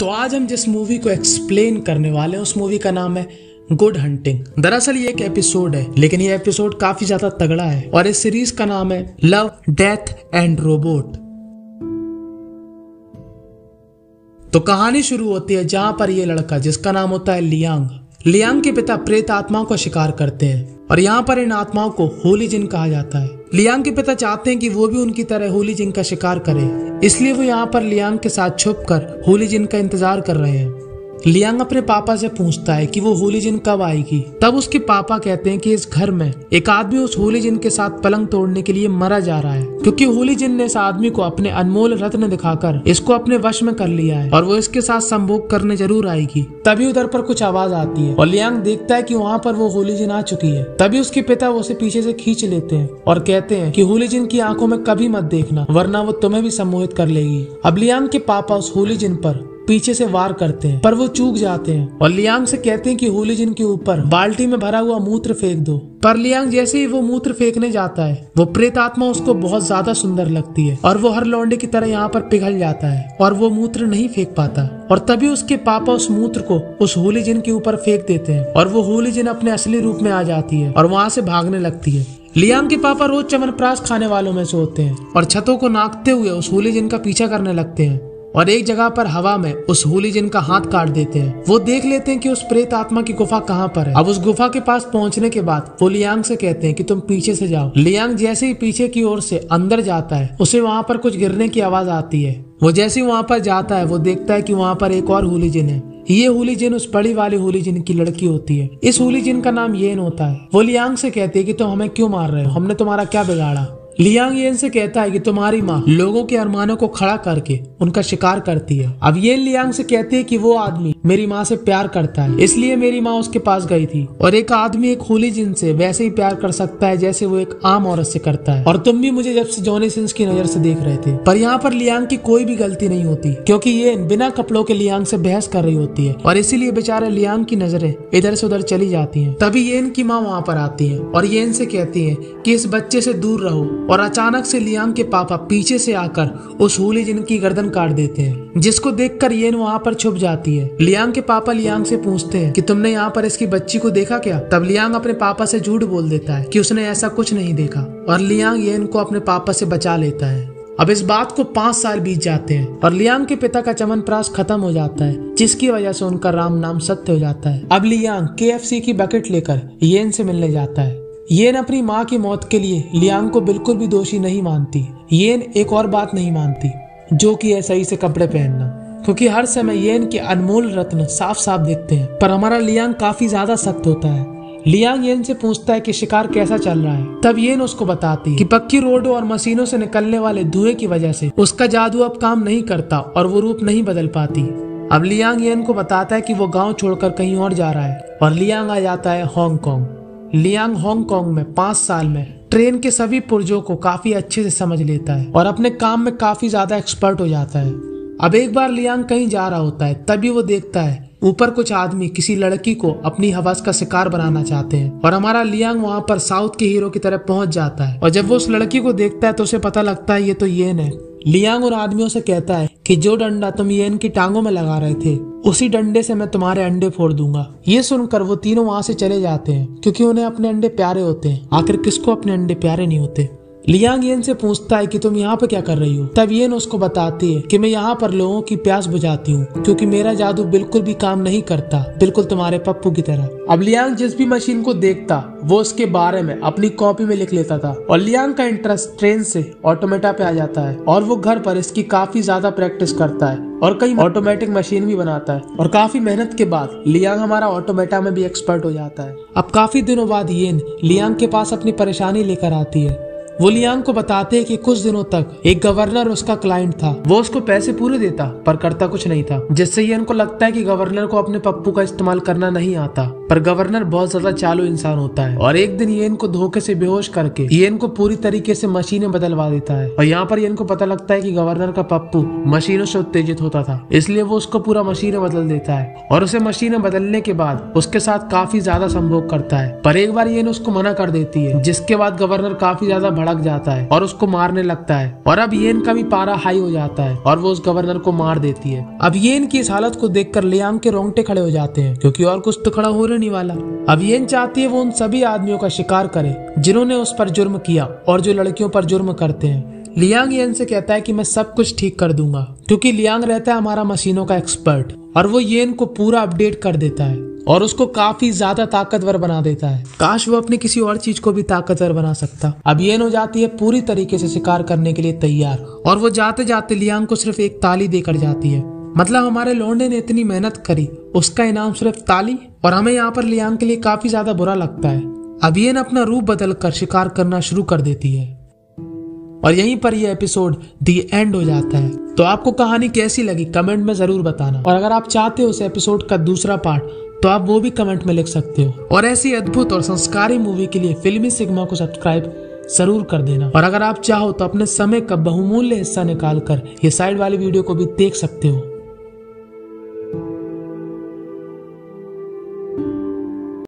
तो आज हम जिस मूवी को एक्सप्लेन करने वाले हैं उस मूवी का नाम है गुड हंटिंग। दरअसल ये एक एपिसोड है, लेकिन ये एपिसोड काफी ज्यादा तगड़ा है और इस सीरीज का नाम है लव डेथ एंड रोबोट। तो कहानी शुरू होती है जहां पर ये लड़का जिसका नाम होता है लियांग के पिता प्रेत आत्माओं का शिकार करते हैं और यहाँ पर इन आत्माओं को होली जिन कहा जाता है। लियांग के पिता चाहते हैं कि वो भी उनकी तरह होली जिन का शिकार करे, इसलिए वो यहाँ पर लियांग के साथ छुपकर होली जिन का इंतजार कर रहे हैं। लियांग अपने पापा से पूछता है कि वो होली जिन कब आएगी। तब उसके पापा कहते हैं कि इस घर में एक आदमी उस होली जिन के साथ पलंग तोड़ने के लिए मरा जा रहा है, क्योंकि होली जिन ने इस आदमी को अपने अनमोल रत्न दिखाकर इसको अपने वश में कर लिया है और वो इसके साथ संभोग करने जरूर आएगी। तभी उधर पर कुछ आवाज आती है और लियांग देखता है कि वहाँ पर वो होली जिन आ चुकी है। तभी उसके पिता उसे पीछे से खींच लेते हैं और कहते हैं कि होली जिन की आंखों में कभी मत देखना, वरना वो तुम्हें भी सम्मोहित कर लेगी। अब लियांग के पापा उस होली जिन पर पीछे से वार करते हैं, पर वो चूक जाते हैं और लियांग से कहते हैं कि होली जिन के ऊपर बाल्टी में भरा हुआ मूत्र फेंक दो। पर लियांग जैसे ही वो मूत्र फेंकने जाता है, वो प्रेत आत्मा उसको बहुत ज्यादा सुंदर लगती है और वो हर लौंडे की तरह यहाँ पर पिघल जाता है और वो मूत्र नहीं फेंक पाता। और तभी उसके पापा उस मूत्र को उस होली जिन के ऊपर फेंक देते हैं और वो होली जिन अपने असली रूप में आ जाती है और वहाँ से भागने लगती है। लियांग के पापा रोज चवनप्राश खाने वालों में से होते हैं और छतों को नाकते हुए उस होली जिन का पीछा करने लगते हैं और एक जगह पर हवा में उस होली जिन का हाथ काट देते हैं। वो देख लेते हैं कि उस प्रेत आत्मा की गुफा कहाँ पर है। अब उस गुफा के पास पहुँचने के बाद वो लियांग से कहते हैं कि तुम पीछे से जाओ। लियांग जैसे ही पीछे की ओर से अंदर जाता है, उसे वहाँ पर कुछ गिरने की आवाज आती है। वो जैसे ही वहाँ पर जाता है, वो देखता है कि वहाँ पर एक और होली जिन है। ये होली जिन उस बड़ी वाली होली जिन की लड़की होती है। इस होली जिन का नाम येन होता है। वो लियांग से कहती है कि तुम हमें क्यों मार रहे हो, हमने तुम्हारा क्या बिगाड़ा। लियांग येन से कहता है कि तुम्हारी माँ लोगों के अरमानों को खड़ा करके उनका शिकार करती है। अब येन लियांग से कहती है कि वो आदमी मेरी माँ से प्यार करता है, इसलिए मेरी माँ उसके पास गई थी, और एक आदमी एक होली जिन से वैसे ही प्यार कर सकता है जैसे वो एक आम औरत से करता है, और तुम भी मुझे जब से जॉनी सिंस की नजर से देख रहे थे। पर यहाँ पर लियांग की कोई भी गलती नहीं होती, क्योंकि येन बिना कपड़ों के लियांग से बहस कर रही होती है और इसीलिए बेचारे लियांग की नजरें इधर से उधर चली जाती है। तभी येन की माँ वहाँ पर आती है और येन से कहती है कि इस बच्चे से दूर रहो, और अचानक से लियांग के पापा पीछे से आकर उस होली जिन की गर्दन काट देते हैं, जिसको देखकर येन वहाँ पर छुप जाती है। लियांग के पापा लियांग से पूछते हैं कि तुमने यहाँ पर इसकी बच्ची को देखा क्या। तब लियांग अपने पापा से झूठ बोल देता है कि उसने ऐसा कुछ नहीं देखा, और लियांग येन को अपने पापा से बचा लेता है। अब इस बात को 5 साल बीत जाते हैं और लियांग के पिता का चमनप्राश खत्म हो जाता है, जिसकी वजह से उनका राम नाम सत्य हो जाता है। अब लियांग KFC की बकेट लेकर येन से मिलने जाता है। येन अपनी माँ की मौत के लिए लियांग को बिल्कुल भी दोषी नहीं मानती। येन एक और बात नहीं मानती, जो कि है सही से कपड़े पहनना, क्योंकि हर समय येन के अनमोल रत्न साफ साफ दिखते हैं। पर हमारा लियांग काफी ज्यादा सख्त होता है। लियांग येन से पूछता है कि शिकार कैसा चल रहा है। तब येन उसको बताती है कि पक्की रोडों और मशीनों से निकलने वाले धुएं की वजह से उसका जादू अब काम नहीं करता और वो रूप नहीं बदल पाती। अब लियांग येन को बताता है कि वो गाँव छोड़कर कहीं और जा रहा है, और लियांग आ जाता है हांगकांग। लियांग हांगकांग में 5 साल में ट्रेन के सभी पुर्जों को काफी अच्छे से समझ लेता है और अपने काम में काफी ज्यादा एक्सपर्ट हो जाता है। अब एक बार लियांग कहीं जा रहा होता है, तभी वो देखता है ऊपर कुछ आदमी किसी लड़की को अपनी हवस का शिकार बनाना चाहते हैं, और हमारा लियांग वहाँ पर साउथ के हीरो की तरह पहुंच जाता है। और जब वो उस लड़की को देखता है तो उसे पता लगता है ये तो येन है। लियांग और आदमियों से कहता है कि जो डंडा तुम येन की टांगों में लगा रहे थे, उसी डंडे से मैं तुम्हारे अंडे फोड़ दूंगा। ये सुनकर वो तीनों वहाँ से चले जाते हैं, क्योंकि उन्हें अपने अंडे प्यारे होते हैं। आखिर किसको अपने अंडे प्यारे नहीं होते। लियांग येन से पूछता है कि तुम यहाँ पर क्या कर रही हो। तब येन उसको बताती है कि मैं यहाँ पर लोगों की प्यास बुझाती हूँ, क्योंकि मेरा जादू बिल्कुल भी काम नहीं करता, बिल्कुल तुम्हारे पप्पू की तरह। अब लियांग जिस भी मशीन को देखता वो उसके बारे में अपनी कॉपी में लिख लेता था, और लियांग का इंटरेस्ट ट्रेन से ऑटोमेटा पे आ जाता है, और वो घर पर इसकी काफी ज्यादा प्रैक्टिस करता है और कई ऑटोमेटिक मशीन भी बनाता है। और काफी मेहनत के बाद लियांग हमारा ऑटोमेटा में भी एक्सपर्ट हो जाता है। अब काफी दिनों बाद येन लियांग के पास अपनी परेशानी लेकर आती है। वो लियांग को बताते हैं कि कुछ दिनों तक एक गवर्नर उसका क्लाइंट था, वो उसको पैसे पूरे देता पर करता कुछ नहीं था, जिससे येन को लगता है कि गवर्नर को अपने पप्पू का इस्तेमाल करना नहीं आता। पर गवर्नर बहुत ज्यादा चालू इंसान होता है, और एक दिन येन को धोखे से बेहोश करके येन को पूरी तरीके से मशीनें बदलवा देता है। और यहाँ पर येन को पता लगता है कि गवर्नर का पप्पू मशीनों से उत्तेजित होता था, इसलिए वो उसको पूरा मशीनें बदल देता है, और उसे मशीनें बदलने के बाद उसके साथ काफी ज्यादा संभोग करता है। पर एक बार येन उसको मना कर देती है, जिसके बाद गवर्नर काफी ज्यादा भड़क जाता है और उसको मारने लगता है। और अब येन का भी पारा हाई हो जाता है और वो उस गवर्नर को मार देती है। अब येन की इस हालत को देखकर लियांग के रोंगटे खड़े हो जाते हैं क्योंकि और कुछ तो खड़ा हो नहीं वाला। अब येन चाहती है वो उन सभी आदमियों का शिकार करे जिन्होंने उस पर जुर्म किया और जो लड़कियों पर जुर्म करते हैं। लियांग येन से कहता है कि मैं सब कुछ ठीक कर दूंगा क्योंकि लियांग रहता है हमारा मशीनों का एक्सपर्ट। और वो येन को पूरा अपडेट कर देता है और उसको काफी ज्यादा ताकतवर बना देता है। काश वो अपनी किसी और चीज को भी ताकतवर बना सकता। अब येन हो जाती है पूरी तरीके से शिकार करने के लिए तैयार और वो जाते जाते लियांग को सिर्फ एक ताली देकर जाती है। मतलब हमारे लौंडे ने इतनी मेहनत करी, उसका इनाम सिर्फ ताली। और हमें यहाँ पर लियांग के लिए काफी ज्यादा बुरा लगता है। अब येन अपना रूप बदलकर शिकार करना शुरू कर देती है और यहीं पर यह एपिसोड दी एंड हो जाता है। तो आपको कहानी कैसी लगी कमेंट में जरूर बताना और अगर आप चाहते हो उस एपिसोड का दूसरा पार्ट तो आप वो भी कमेंट में लिख सकते हो। और ऐसी अद्भुत और संस्कारी मूवी के लिए फिल्मी सिग्मा को सब्सक्राइब जरूर कर देना। और अगर आप चाहो तो अपने समय का बहुमूल्य हिस्सा निकालकर ये साइड वाली वीडियो को भी देख सकते हो।